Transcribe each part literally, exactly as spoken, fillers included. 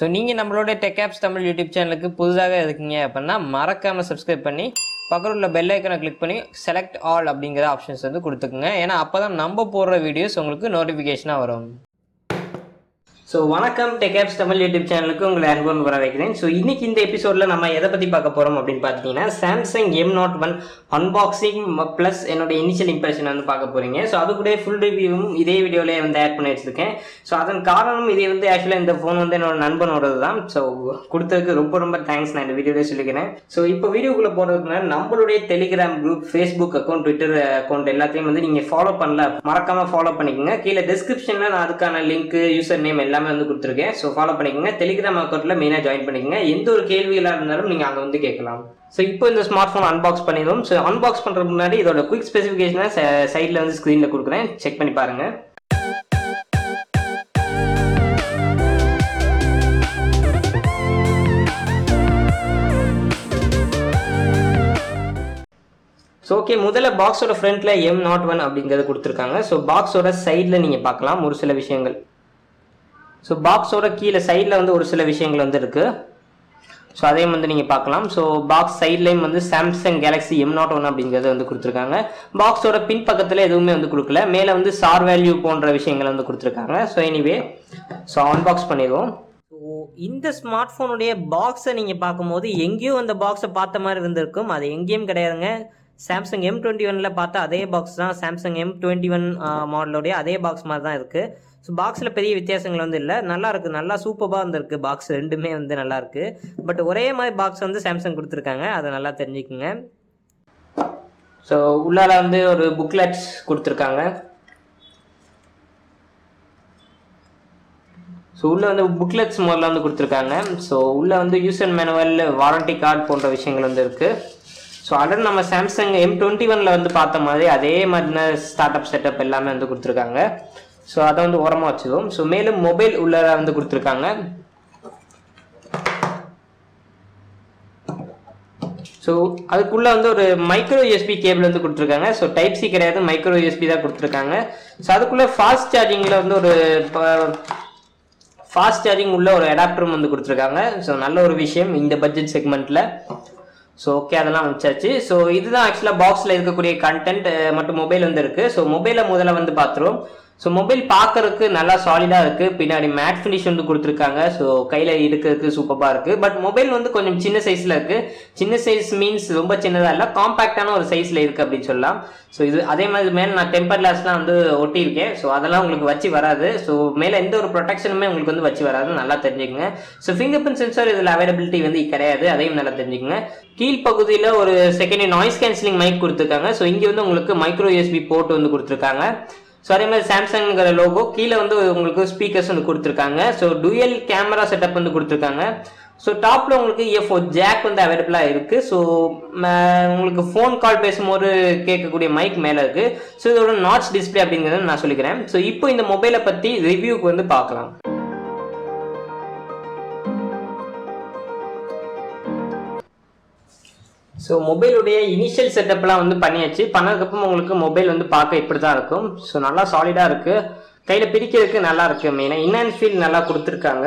So, if you are watching TechApps Tamil YouTube channel, please subscribe to the bell icon and click on select all options. Because videos will get notification. So, welcome to TechApps Tamil YouTube channel. So, in this episode, we will see Samsung M zero one unboxing plus initial impression. So, that's the full review in this video. So, that's the actually the phone. So, thanks for the video. So, if you video, you Telegram group, Facebook account, Twitter account, you follow follow In the description, link, username, so follow pannunga telegram account la main join pannunga endha or kelvi illa irundhalum neenga anga vandhu kekalam. So இப்போ இந்த smartphone unbox பண்ணிரோம். So unbox பண்றதுக்கு முன்னாடி இதோட quick specification சைடுல வந்து screen ல கொடுக்கிறேன், check பண்ணி பாருங்க. So okay, முதல்ல box ஓட front ல M zero one அப்படிங்கறது கொடுத்திருக்காங்க. So box ஓட side ல நீங்க பார்க்கலாம் ஒரு சில விஷயங்கள். So box over key side la vandu oru sila vishayangal vandirukku, so adhayum vandu neenga paakalam. So box side line vandu Samsung Galaxy M zero one abingiradha vandu kuduthirukanga. Box oda pin pakkathula eduvume vandu kudukala, mele vandu star value pondra vishayangal vandu kuduthirukanga. So anyway, so unbox panniruvom. இந்த smartphone உடைய box a neenga paakumbodhu engiyo and box a paatha mari vandirukkum, adu engiyum kedaiyadunga. Samsung M twenty-one la paatha adhe box dhaan, Samsung M twenty-one model uடைய adhe box mari dhaan irukku. So box la periya vithyasangala vandu illa, nalla irukku, nalla superba vandirukku box, rendume vandu nalla irukku. But ஒரே மாதிரி box வந்து Samsung கொடுத்திருக்காங்க, அத நல்லா தெரிஞ்சுக்கங்க. So உள்ளால வந்து ஒரு booklets கொடுத்திருக்காங்க. So உள்ள வந்து booklets model வந்து கொடுத்திருக்காங்க. So உள்ள வந்து user manual, warranty card போன்ற விஷயங்கள் வந்து இருக்கு. So அதனால நம்ம Samsung M twenty-one ல வந்து பார்த்த மாதிரி அதே மாதிரியான startup setup எல்லாமே வந்து கொடுத்திருக்காங்க. So அத வந்து ஓரமா வச்சிரோம். So மேல மொபைல் உள்ளற வந்து கொடுத்திருக்காங்க. So அதுக்குள்ள வந்து ஒரு micro U S B cable வந்து கொடுத்திருக்காங்க. So டைப் C கிடையாது, மைக்ரோ U S B தான் கொடுத்திருக்காங்க. So அதுக்குள்ள ஃபாஸ்ட் சார்ஜிங்ல வந்து ஒரு ஃபாஸ்ட் சார்ஜிங் உள்ள ஒரு அடாப்டரும் வந்து கொடுத்திருக்காங்க. So நல்ல ஒரு விஷயம் இந்த பட்ஜெட் செக்மெண்ட்ல. So okay, அதெல்லாம் வந்துச்சாச்சு. So இதுதான் एक्चुअली பாக்ஸ்ல இருக்கக்கூடிய கண்டென்ட் மற்றும் மொபைல் வந்து இருக்கு. So மொபைலை முதல்ல வந்து பாத்துறோம். So மொபைல் பார்க்கறதுக்கு நல்லா சாலிடா இருக்கு, பின்னாடி மேட் finish வந்து கொடுத்திருக்காங்க. So கையில எடுக்கிறதுக்கு சூப்பரா இருக்கு. பட் மொபைல் வந்து கொஞ்சம் சின்ன சைஸ்ல இருக்கு. சின்ன சைஸ் மீன்ஸ் ரொம்ப சின்னதா இல்ல, காம்பாக்ட்டான ஒரு சைஸ்ல இருக்கு அப்படி சொல்லலாம். So இது அதே மாதிரி மேல நான் டெம்பர் கிளாஸ்லாம் வந்து ஒட்டி இருக்கேன். So அதெல்லாம் உங்களுக்கு வச்சி வராது. So மேல எந்த ஒரு ப்ரொடெக்ஷனுமே உங்களுக்கு வந்து வச்சி வராது, நல்லா தெரிஞ்சுக்கங்க. So fingerprint sensor இதுல அவைலபிலிட்டி வந்து கிடையாது, அதையும் நல்லா தெரிஞ்சுக்கங்க. கீழ் பகுதியில ஒரு செகண்ட் நாய்ஸ் கேன்சலிங் மைக் கொடுத்திருக்காங்க. So இங்க வந்து உங்களுக்கு micro U S B port வந்து கொடுத்திருக்காங்க. So அதே மாதிரி சாம்சங்ங்கற லோகோ கீழ வந்து உங்களுக்கு ஸ்பீக்கர்ஸ் வந்து கொடுத்திருக்காங்க. So dual camera setup வந்து கொடுத்திருக்காங்க. So டாப்ல உங்களுக்கு E F O jack வந்து அவேலபிளா இருக்கு. So உங்களுக்கு ஃபோன் கால் பேசும்போது கேட்கக்கூடிய மைக் மேல இருக்கு. So இதோட notch display அப்படிங்கறத நான் சொல்லிக்கிறேன். So இப்போ இந்த மொபைலை பத்தி ரிவ்யூக்கு வந்து பார்க்கலாம். So mobile உடைய initial setup லாம் வந்து பண்ணியாச்சு. பண்ணதுக்கு அப்புறம் உங்களுக்கு mobile வந்து பார்க்க இப்படி தான் இருக்கும். So நல்லா சாலிடா இருக்கு, கையில பிடிக்கிறதுக்கு நல்லா இருக்கு. மெயினா in and feel நல்லா கொடுத்திருக்காங்க.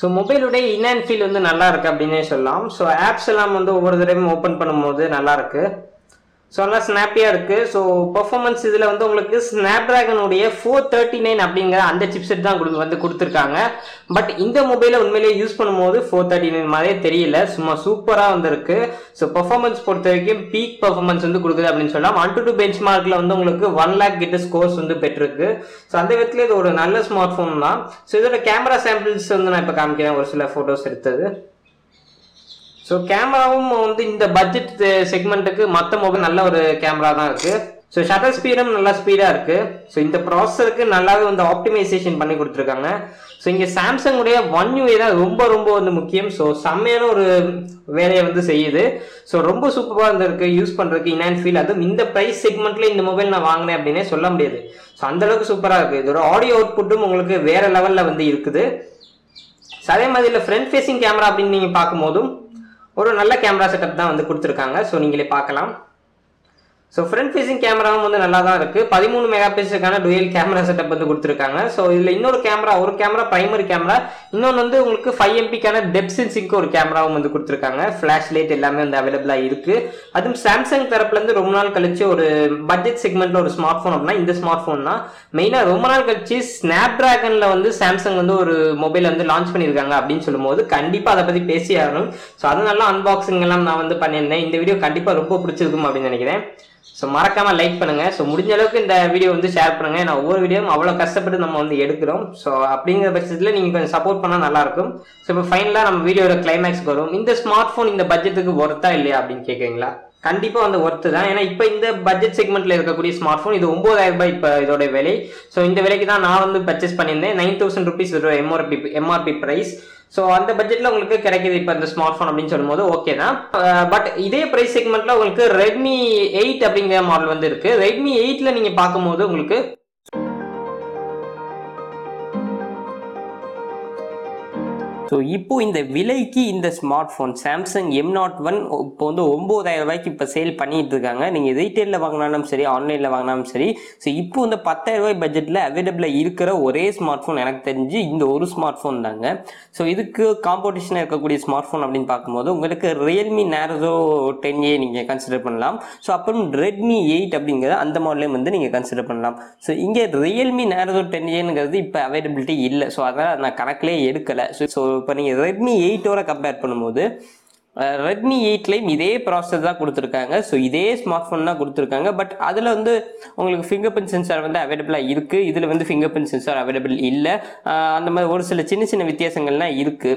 So mobile உடைய in and feel வந்து நல்லா இருக்கு அப்படினே சொல்லலாம். So apps எல்லாம் வந்து ஒவ்வொரு தடவையும் ஓபன் பண்ணும்போது நல்லா இருக்கு. So நல்லா ஸ்னாப்பியா இருக்கு. So performance இதுல வந்து உங்களுக்கு Snapdragon உடைய four thirty-nine அப்படிங்கற அந்த சிப்செட் தான் உங்களுக்கு வந்து கொடுத்திருக்காங்க. பட் இந்த மொபைலை உண்மையிலேயே யூஸ் பண்ணும்போது four thirty-nine மாதிரியே தெரியல, சும்மா சூப்பரா வந்திருக்கு. So performance பொறுத்தவரைக்கும் peak performance வந்து கொடுக்குது அப்படினு சொல்லலாம். one to two பெஞ்ச்மார்க்ல வந்து உங்களுக்கு one lakh கிட்ட ஸ்கோர்ஸ் வந்து பெற்றிருக்கு. So அந்த விதத்துல இது ஒரு நல்ல ஸ்மார்ட்போன் தான். So இதோட கேமரா சாம்பிள்ஸ் வந்து நான் இப்ப காமிக்கிறேன், ஒரு சில போட்டோஸ் எடுத்தது. So கேமராவும் வந்து இந்த பட்ஜெட் செக்மெண்ட்டுக்கு மற்ற மொபைல் நல்ல ஒரு கேமரா தான் இருக்கு. So ஷட்டர் ஸ்பீடும் நல்லா ஸ்பீடா இருக்கு. So இந்த ப்ராசருக்கு நல்லாவே வந்து ஆப்டிமைசேஷன் பண்ணி கொடுத்திருக்காங்க. So இங்க Samsung உடைய One U I தான் ரொம்ப ரொம்ப வந்து முக்கியம். So செம்மையான ஒரு வேலையை வந்து செய்யுது. So ரொம்ப சூப்பரா இருந்திருக்கு யூஸ் பண்றதுக்கு in and feel. அதுவும் இந்த பிரைஸ் செக்மெண்ட்ல இந்த மொபைல் நான் வாங்கினேன் அப்படின்னே சொல்ல முடியாது. So அந்த அளவுக்கு சூப்பரா இருக்கு. இதோட ஆடியோ அவுட்புட்டும் உங்களுக்கு வேற லெவல்ல வந்து இருக்குது. அதே மாதிரி இல்ல ஃப்ரண்ட் ஃபேசிங் கேமரா அப்படின்னு நீங்க பார்க்கும்போதும் ஒரு நல்ல கேமரா செட்டப் தான் வந்து கொடுத்திருக்காங்க. So நீங்களே பார்க்கலாம். So front facing camera வந்து நல்லா தான் இருக்கு thirteen மெகாபிக்சலுக்கான dual camera setup வந்து கொடுத்திருக்காங்க சோ இதுல இன்னொரு கேமரா ஒரு கேமரா பிரைமரி கேமரா இன்னொன்னு வந்து உங்களுக்கு five M P கான depth sensing ஒரு கேமராவும் வந்து கொடுத்திருக்காங்க ஃபிளாஷ் லைட் எல்லாமே வந்து அவேலபிளா இருக்கு அதுவும் Samsung தரப்புல இருந்து ரொம்ப நாள் கழிச்சு ஒரு budget செக்மெண்ட்ல ஒரு ஸ்மார்ட்போன் அப்படினா இந்த ஸ்மார்ட்போன் தான் மெயினா ரொம்ப நாள் கழிச்சு Snapdragon ல வந்து Samsung வந்து ஒரு மொபைல் வந்து லான்ச் பண்ணிருக்காங்க அப்படினு சொல்லும்போது கண்டிப்பா அத பத்தி பேசியாகணும் சோ அதனால unboxing எல்லாம் நான் வந்து பண்ணினேன் இந்த வீடியோ கண்டிப்பா ரொம்ப பிடிச்சிருக்கும் அப்படி நினைக்கிறேன் So மறக்காம லைக் பண்ணுங்க சோ முடிஞ்ச அளவுக்கு இந்த வீடியோ வந்து ஷேர் பண்ணுங்க நான் ஒவ்வொரு வீடியோவும் அவ்வளவு கஷ்டப்பட்டு நம்ம வந்து எடுக்கிறோம் சோ அப்படிங்கிற பட்சத்துல நீங்க கொஞ்சம் சப்போர்ட் பண்ணா நல்லா இருக்கும் சோ இப்போ ஃபைனலா நம்ம வீடியோவோட கிளைமாக்ஸ் வரும் இந்த ஸ்மார்ட்போன் இந்த பட்ஜெட்டுக்கு வர்த்தா இல்லையா அப்படினு கேக்குறீங்களா கண்டிப்பா வந்து வர்த் தான் ஏனா இப்போ இந்த பட்ஜெட் செக்மெண்ட்ல இருக்க கூடிய ஸ்மார்ட்போன் இது nine thousand rupees இப்போ இதோட விலை சோ இந்த விலைக்கு தான் நான் வந்து பர்சேஸ் பண்ணியிருந்தேன் nine thousand rupees இதோட M R P price So, on the budget, you can get the smartphone, okay. But in this price segment, you can get Redmi eight model. Redmi eight, you can get So, இப்போ இந்த விலைக்கு இந்த smartphone Samsung M zero one இப்போ வந்து nine thousand rupees இப்ப sale பண்ணிட்டு இருக்காங்க. நீங்க ரீட்டெயில்ல வாங்குனாலும் சரி, ஆன்லைன்ல வாங்குனாலும் சரி. சோ இப்போ இந்த ten thousand rupees பட்ஜெட்ல அவேலபிளா இருக்கிற ஒரே ஸ்மார்ட்போன் எனக்கு தெரிஞ்சு இந்த ஒரு ஸ்மார்ட்போன் தாங்க. சோ இதுக்கு காம்படிஷனா இருக்க கூடிய ஸ்மார்ட்போன் அப்படிን பாக்கும்போது உங்களுக்கு Realme Narzo ten A நீங்க கன்சிடர் பண்ணலாம். சோ அப்புறம் Redmi eight அப்படிங்கற அந்த மாடலையும் வந்து நீங்க கன்சிடர் பண்ணலாம். சோ இங்க Realme Narzo ten A ங்கிறது இப்ப அவேலபிலிட்டி இல்ல. சோ அதனால நான் கணக்கிலே எடுக்கல. சோ இப்போ நீங்க Redmi eight ஓட கம்பேர் பண்ணும்போது Redmi eight லையும் இதே processor தான் கொடுத்திருக்காங்க சோ இதே ஸ்மார்ட்போன் தான் கொடுத்திருக்காங்க பட் அதுல வந்து உங்களுக்கு fingerprint sensor வந்து அவேலபிளா இருக்கு இதுல வந்து fingerprint sensor அவேலபிள் இல்ல அந்த மாதிரி ஒரு சில சின்ன சின்ன வித்தியாசங்கள்லாம் இருக்கு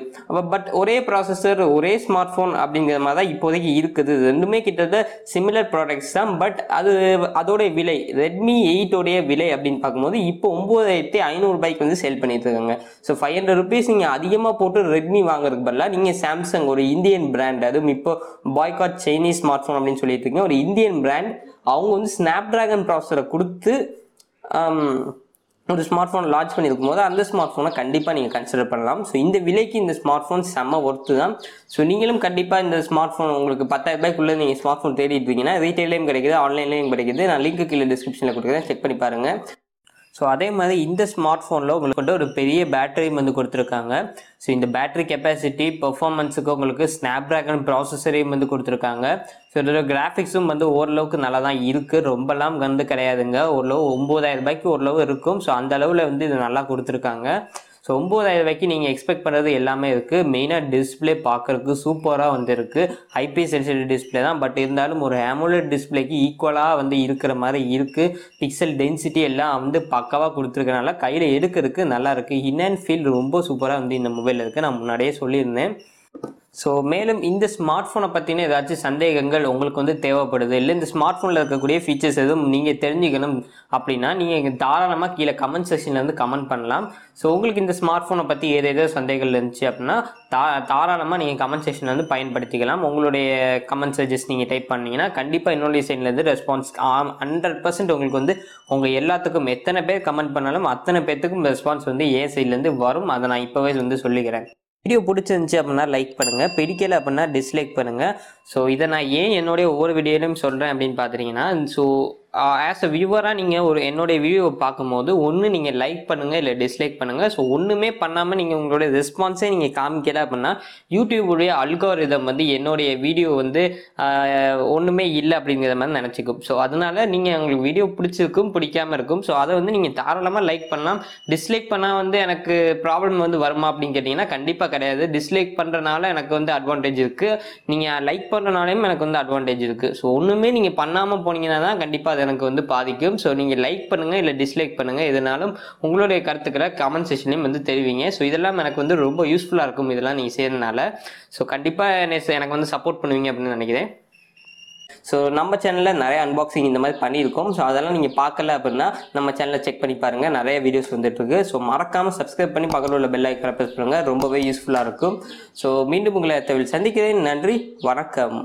பட் ஒரே processor ஒரே ஸ்மார்ட்போன் அப்படிங்கற மாதிரி தான் இப்போதைக்கு இருக்குது ரெண்டுமே கிட்டத்தட்ட similar products தான் பட் அது அதோட விலை Redmi eight உடைய விலை அப்படினு பாக்கும்போது இப்போ nine thousand five hundred rupees வந்து சேல் பண்ணிட்டு இருக்காங்க சோ five hundred rupees நீங்க அதிகமா போட்டு Redmi வாங்குறதுக்கு பதிலா நீங்க Samsung ஒரு இந்தியன் brand அதுவும் இப்போ பாய்காட் சைனீஸ் ஸ்மார்ட்போன் அப்படினு சொல்லிட்டு இருக்கீங்க ஒரு இந்தியன் பிராண்ட் அவங்க வந்து Snapdragon processor கொடுத்து ஒரு ஸ்மார்ட்போன் லான்ச் பண்ணிருக்கும் போது அந்த ஸ்மார்ட்போனை கண்டிப்பா நீங்க கன்சிடர் பண்ணலாம் சோ இந்த விலைக்கு இந்த ஸ்மார்ட்போன் செம worth தான் சோ நீங்களும் கண்டிப்பா இந்த ஸ்மார்ட்போன் உங்களுக்கு ten thousand rupees குள்ள நீங்க ஸ்மார்ட்போன் தேடிட்டு இருக்கீங்கன்னா ரீட்டெயிலயும் கிடைக்குது ஆன்லைன்லயும் கிடைக்குது நான் லிங்க் கீழ டிஸ்கிரிப்ஷன்ல கொடுக்கிறேன் செக் பண்ணி பாருங்க சோ அதே மாதிரி இந்த ஸ்மார்ட்போன்ல உங்களுக்கு ஒரு பெரிய பேட்டரி வந்து கொடுத்திருக்காங்க சோ இந்த பேட்டரி கெபாசிட்டி பெர்ஃபார்மன்ஸ்க்கு உங்களுக்கு Snapdragon processor வந்து கொடுத்திருக்காங்க சோ இதோட கிராபிக்ஸும் வந்து ஓரளவுக்கு நல்லா தான் இருக்கு ரொம்பலாம் கந்து கிடையாதுங்க ஓரளவு nine thousand rupees ஓரளவு இருக்கும் சோ அந்த அளவுல வந்து இது நல்லா கொடுத்திருக்காங்க சோ nine thousand rupees நீங்க எக்ஸ்பெக்ட் பண்றது எல்லாமே இருக்கு மெயினா டிஸ்ப்ளே பார்க்கிறதுக்கு சூப்பரா வந்திருக்கு ஐபிஎஸ் எல்சிடி டிஸ்ப்ளே தான் பட் இருந்தாலும் ஒரு AMOLED டிஸ்ப்ளேக்கு ஈக்குவலா வந்து இருக்கிற மாதிரி இருக்கு பிக்சல் டென்சிட்டி எல்லாம் வந்து பக்காவா கொடுத்திருக்கனால கையில எடுக்கிறதுக்கு நல்லா இருக்கு இன் அண்ட் ஃபீல் ரொம்ப சூப்பரா வந்து இந்த மொபைல்ல இருக்கு நான் முன்னாடியே சொல்லியிருந்தேன் சோ மேலும் இந்த ஸ்மார்ட்போனை பத்தின ஏதாச்சும் சந்தேகங்கள் உங்களுக்கு வந்து தேவைப்படுது இல்லை இந்த ஸ்மார்ட்போன்ல இருக்கக்கூடிய ஃபீச்சர்ஸ் எதுவும் நீங்க தெரிஞ்சுக்கணும் அப்படின்னா நீங்க இங்க தாராளமா கீழே கமெண்ட் செக்ஷன்ல இருந்து கமெண்ட் பண்ணலாம் சோ உங்களுக்கு இந்த ஸ்மார்ட்போனை பத்தி ஏதேதோ சந்தேகங்கள் இருந்துச்சு அப்படின்னா தாராளமா நீங்க கமெண்ட் செக்ஷன்ல இருந்து பயன்படுத்திக்கலாம் உங்களுடைய கமெண்ட் சஜஸ் நீங்க டைப் பண்ணீங்கன்னா கண்டிப்பா என்னுடைய சைட்ல இருந்து ரெஸ்பான்ஸ் ஹண்ட்ரட் பர்சன்ட் உங்களுக்கு வந்து உங்க எல்லாத்துக்கும் எத்தனை பேர் கமெண்ட் பண்ணாலும் அத்தனை பேர்த்துக்கும் ரெஸ்பான்ஸ் வந்து ஏ சைட்ல இருந்து வரும் அதை நான் இப்பவே வந்து சொல்லிக்கிறேன் வீடியோ பிடிச்சிருந்துச்சு அப்படின்னா லைக் பண்ணுங்க பிடிக்கல அப்படின்னா டிஸ்லைக் பண்ணுங்க ஸோ இதை நான் ஏன் என்னுடைய ஒவ்வொரு வீடியோலையும் சொல்கிறேன் அப்படின்னு பார்த்தீங்கன்னா ஸோ ஆஸ் அ வியூவராக நீங்கள் ஒரு என்னுடைய வீடியோவை பார்க்கும்போது ஒன்று நீங்கள் லைக் பண்ணுங்கள் இல்லை டிஸ்லைக் பண்ணுங்கள் ஸோ ஒன்றுமே பண்ணாமல் நீங்கள் உங்களுடைய ரெஸ்பான்ஸே நீங்கள் காமிக்கல அப்படின்னா யூடியூபுடைய அல்காரிதம் வந்து என்னுடைய வீடியோ வந்து ஒன்றுமே இல்லை அப்படிங்கிற மாதிரி நினச்சிக்கும் ஸோ அதனால நீங்கள் உங்களுக்கு வீடியோ பிடிச்சிருக்கும் பிடிக்காமல் இருக்கும் ஸோ அதை வந்து நீங்கள் தாராளமாக லைக் பண்ணலாம் டிஸ்லைக் பண்ணால் வந்து எனக்கு ப்ராப்ளம் வந்து வருமா அப்படின்னு கேட்டிங்கன்னா கண்டிப்பாக கிடையாது டிஸ்லைக் பண்ணுறனால எனக்கு வந்து அட்வான்டேஜ் இருக்குது நீங்கள் லைக் பண்ணுறனாலையும் எனக்கு வந்து அட்வான்டேஜ் இருக்குது ஸோ ஒன்றுமே நீங்கள் பண்ணாமல் போனீங்கன்னா தான் கண்டிப்பாக எனக்கு வந்து பாதிக்கும் சோ நீங்க லைக் பண்ணுங்க இல்ல டிஸ்லைக் பண்ணுங்க இதனாலும் உங்களுடைய கருத்துக்களை கமெண்ட் செக்ஷன்லயும் வந்து தெரிவிங்க சோ இதெல்லாம் எனக்கு வந்து ரொம்ப யூஸ்ஃபுல்லா இருக்கும் இதெல்லாம் நீங்க செய்யறதுனால சோ கண்டிப்பா எனக்கு வந்து சப்போர்ட் பண்ணுவீங்க அப்படின்னு நினைக்கிறேன் ஸோ நம்ம சேனலில் நிறைய அன்பாக்சிங் இந்த மாதிரி பண்ணியிருக்கோம் ஸோ அதெல்லாம் நீங்கள் பார்க்கல அப்படின்னா நம்ம சேனலை செக் பண்ணி பாருங்கள் நிறைய வீடியோஸ் வந்துட்டுருக்கு ஸோ மறக்காமல் சப்ஸ்கிரைப் பண்ணி பக்கத்தில் உள்ள பெல் ஐக்கானை ப்ரெஸ் பண்ணுங்கள் ரொம்பவே யூஸ்ஃபுல்லாக இருக்கும் ஸோ மீண்டும் உங்களை தவிர சந்திக்கிறேன் நன்றி வணக்கம்